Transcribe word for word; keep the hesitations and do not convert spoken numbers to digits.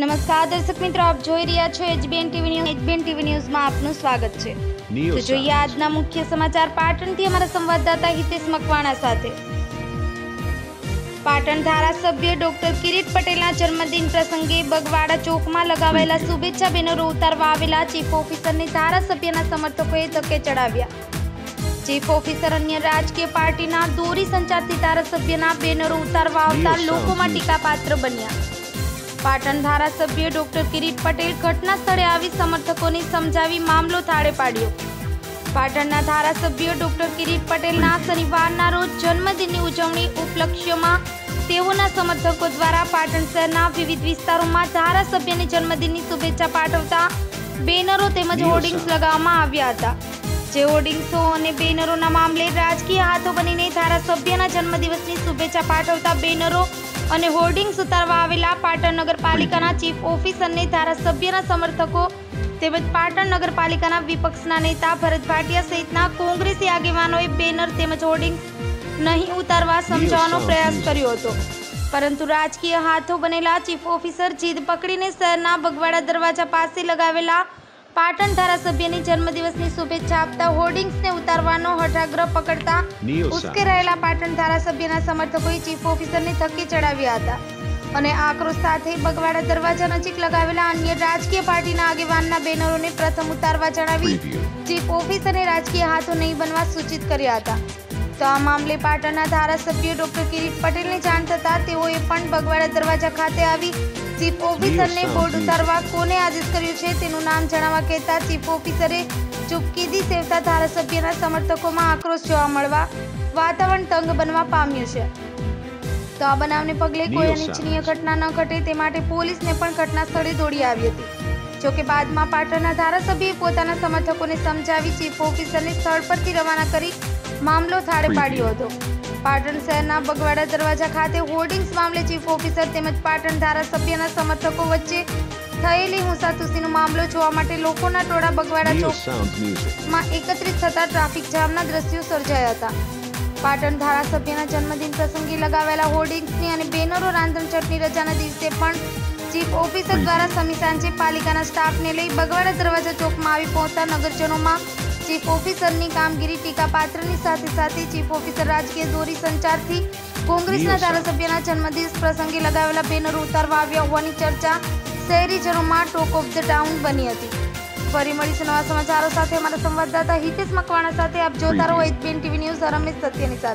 नमस्कार दर्शक मित्रों, आप જોઈ રહ્યા છો H B N T V news. H B N T V news માં આપનું સ્વાગત છે। તો જોઈએ આજના મુખ્ય સમાચાર પાટણથી અમારા સંવાદદાતા હિતેશ મકવાણા સાથે। પાટણ ધારાસભ્ય ડોક્ટર કિરીટ પટેલના જન્મદિન પ્રસંગે બગવાડા ચોકમાં લગાવેલા શુભેચ્છા બેનરો ઉતારવા આવેલા ચીફ ઓફિસરને ધારાસભ્યના સમર્થકોએ ધક્કે ચડાવ્યા। ચીફ ઓફિસર અન્ય રાજકીય પાર્ટીના દોરી સંચારથી ધારાસભ્યના બેનરો ઉતારવા આવતા લોકોમાં ટીકાપાત્ર બન્યા। પાટણ ધારાસભ્ય ડોક્ટર કિરીટ પટેલ ઘટના સ્થળે આવી સમર્થકોને સમજાવી મામલો થાળે પાડ્યો। પાટણના ધારાસભ્ય ડોક્ટર કિરીટ પટેલના શનિવારના રોજ જન્મદિનની ઉજવણી ઉપલક્ષ્યમાં તેઓના સમર્થકો દ્વારા પાટણ શહેરના વિવિધ વિસ્તારોમાં ધારાસભ્યને જન્મદિનની શુભેચ્છા પાઠવતા બેનરો તેમજ હોર્ડિંગ્સ લગાવવામાં આવ્યા હતા। જે હોર્ડિંગ્સો અને બેનરોના મામલે રાજકીય હાથો બનીને ધારાસભ્યના જન્મદિવસની શુભેચ્છા પાઠવતા બેનરો અને હોર્ડિંગ્સ ઉતારવા આવેલા પાટણ નગરપાલિકાના ચીફ ઓફિસરને ધારાસભ્યના સમર્થકો તેમજ પાટણ નગરપાલિકાના વિપક્ષના નેતા ભરત ભાટિયા સહિતના કોંગ્રેસી આગેવાનોએ બેનર તેમજ હોર્ડિંગ્સ નહીં ઉતારવા સમજાવવાનો પ્રયાસ કર્યો હતો, પરંતુ રાજકીય હાથો બનેલા ચીફ ઓફિસર જીદ પકડીને શહેરના બગવાડા દરવાજા પાસે લગાવેલા પાટણ ધારાસભ્યની જન્મદિવસની શુભેચ્છા આપતા હોર્ડિંગ્સને ઉતારવાનો હઠાગ્રહ પકડતા ઉશ્કેરાયેલા પાટણ ધારાસભ્યના સમર્થકોએ ચીફ ઓફિસરને ધક્કે ચડાવ્યા હતા અને આક્રોશ સાથે બગવાડા દરવાજા નજીક લગાવેલા અન્ય રાજકીય પાર્ટીના આગેવાનના બેનરોને પ્રથમ ઉતારવા જણાવી ચીફ ઓફિસરને રાજકીય હાથો નહીં બનવા સૂચિત કર્યા હતા। તો આ મામલે પાટણના ધારાસભ્ય ડોક્ટર કિરીટ પટેલને જાણ થતાં તેઓએ પણ બગવાડા દરવાજા ખાતે આવી ચીફ ઓફિસરને બોર્ડ ઉતારવા કોને આદેશ કર્યો છે તેનું નામ જણાવવા કહેતા ચીફ ઓફિસરે ચૂપકીદી સેવતા ધારાસભ્યના સમર્થકોમાં આક્રોશ જોવા મળવા વાતાવરણ તંગ બનવા પામ્યું છે। તો આ બનાવને પગલે કોઈ અનિચ્છનીય ઘટના ન ઘટે તે માટે પોલીસને પણ ઘટના સ્થળે દોડી આવી હતી। જોકે બાદમાં પાટણના ધારાસભ્યએ પોતાના સમર્થકોને સમજાવી ચીફ ઓફિસરને સ્થળ પરથી રવાના કરી મામલો થાળે પાડ્યો હતો। પાટણ શહેરના બગવાડા દરવાજા ખાતે હોર્ડિંગ્સ મામલે ચીફ ઓફિસર તેમજ પાટણ ધારાસભ્યના સમર્થકો વચ્ચે થયેલી હુંસાતુસીનો મામલો જોવા માટે લોકોના ટોળા બગવાડા ચોકમાં એકત્રિત થતા ટ્રાફિક જામના દ્રશ્યો સર્જાયા હતા। પાટણ ધારાસભ્યના જન્મદિન પ્રસંગે લગાવેલા હોર્ડિંગ્સની અને બેનરો રાંધણછટની રજાના દિવસે પણ ચીફ ઓફિસર દ્વારા સમી સાંજે પાલિકાના સ્ટાફને લઈ બગવાડા દરવાજા ચોકમાં આવી પહોંચતા નગરજનોમાં ચીફ ઓફિસરની કામગીરી ટીકાપાત્રની સાથે સાથે ચીફ ઓફિસર રાજકીય દોરી સંચારથી કોંગ્રેસના ધારાસભ્યના જન્મદિવસ પ્રસંગે લગાવેલા બેનરો ઉતારવા આવ્યા હોવાની ચર્ચા શહેરીજનોમાં ટોક ઓફ ધ ટાઉન બની હતી। ફરી મળીશું નવા સમાચારો સાથે। અમારા સંવાદદાતા હિતેશ મકવાણા સાથે। આપ જોતા રહો H B N T V news, હર હંમેશ સત્યની સાથે।